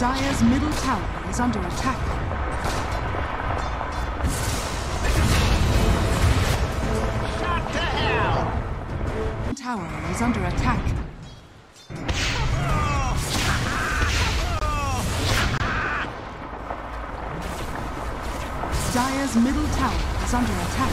Dire's middle tower is under attack. Tower is under attack. Dire's middle tower is under attack.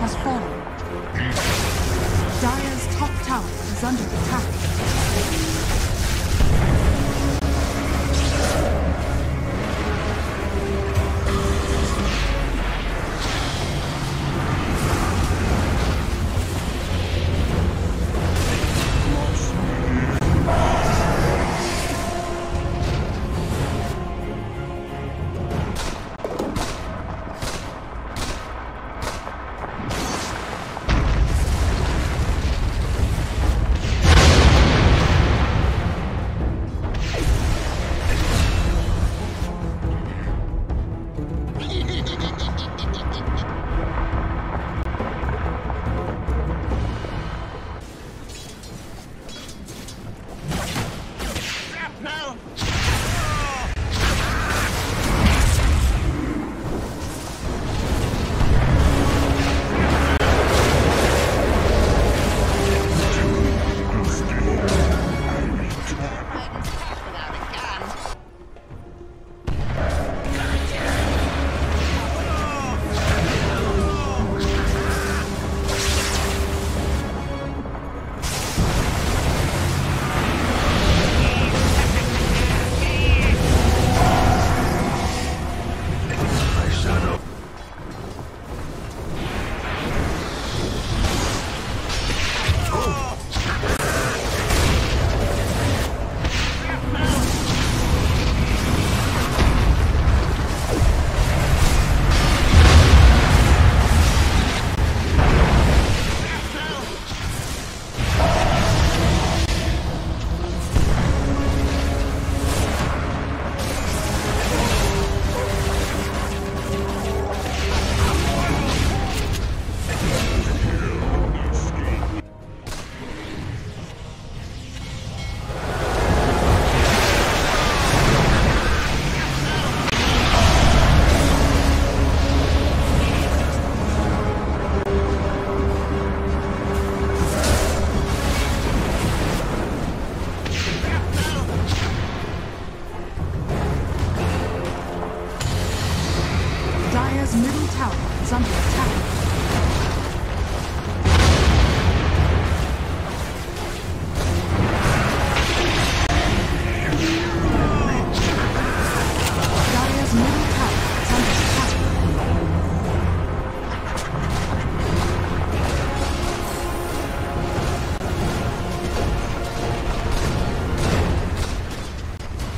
has fallen. Dire's top tower is under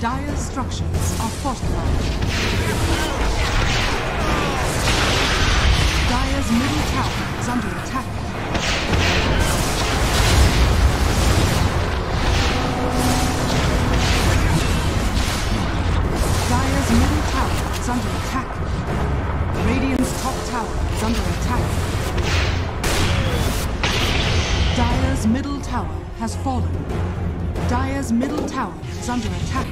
Dire's structures are fortified. Dire's middle tower is under attack. Has fallen. Dire's middle tower is under attack.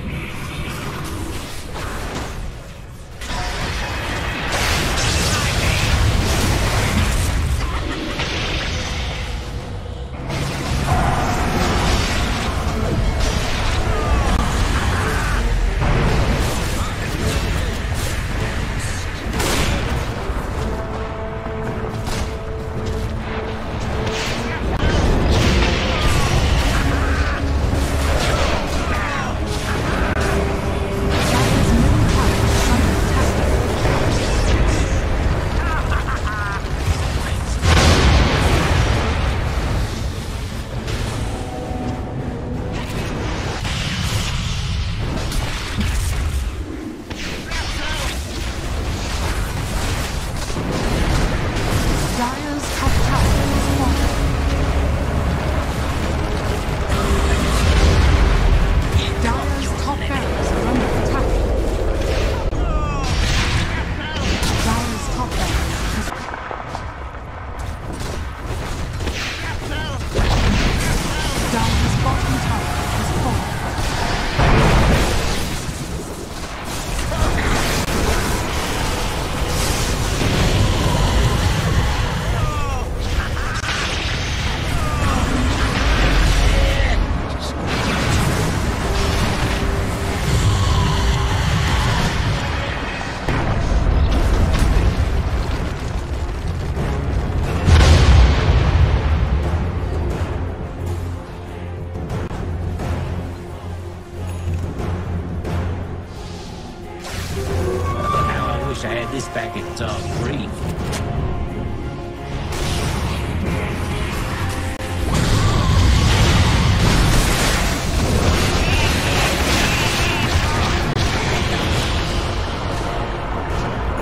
wish I had this back at Dog Creek.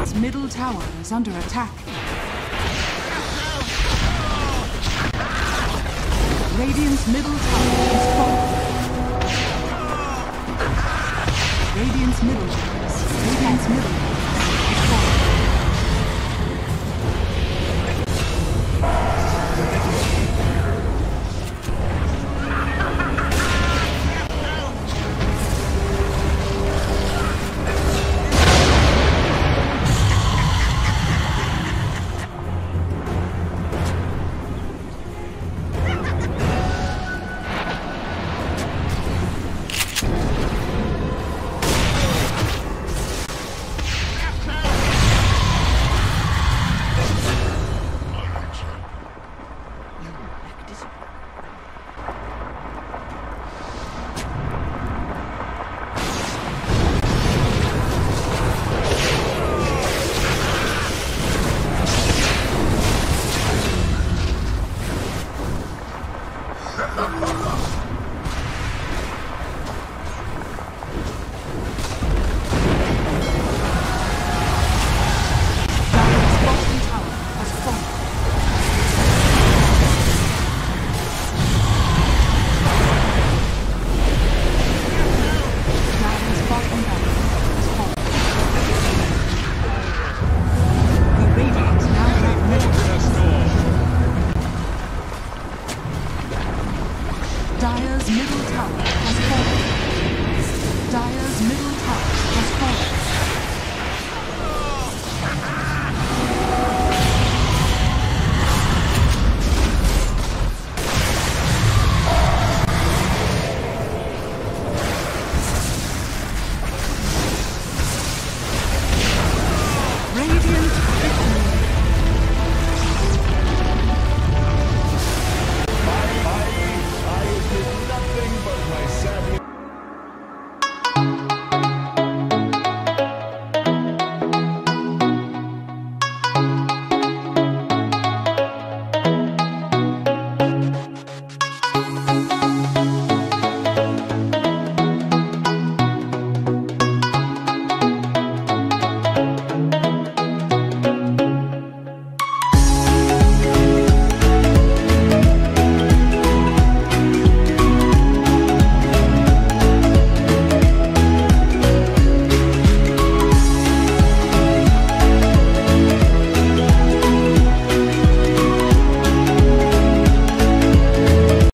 Its middle tower is under attack. Radiant's middle tower is falling. Radiant's middle tower is falling. Radiant's middle tower is Dyer's middle tower has fallen. Dyer's middle